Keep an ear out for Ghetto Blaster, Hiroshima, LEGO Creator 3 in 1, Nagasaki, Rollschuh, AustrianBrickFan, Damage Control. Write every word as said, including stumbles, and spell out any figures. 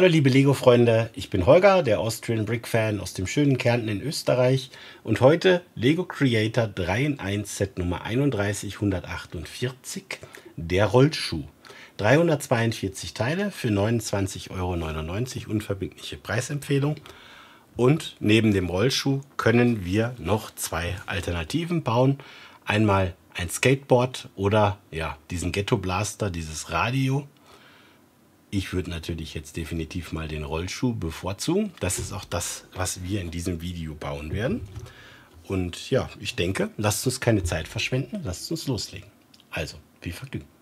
Hallo liebe Lego-Freunde, ich bin Holger, der Austrian Brick-Fan aus dem schönen Kärnten in Österreich und heute LEGO Creator drei in eins Set Nummer einunddreißig hundertachtundvierzig, der Rollschuh. dreihundertzweiundvierzig Teile für neunundzwanzig Euro neunundneunzig, unverbindliche Preisempfehlung. Und neben dem Rollschuh können wir noch zwei Alternativen bauen. Einmal ein Skateboard oder ja, diesen Ghetto Blaster, dieses Radio. Ich würde natürlich jetzt definitiv mal den Rollschuh bevorzugen. Das ist auch das, was wir in diesem Video bauen werden. Und ja, ich denke, lasst uns keine Zeit verschwenden, lasst uns loslegen. Also, viel Vergnügen.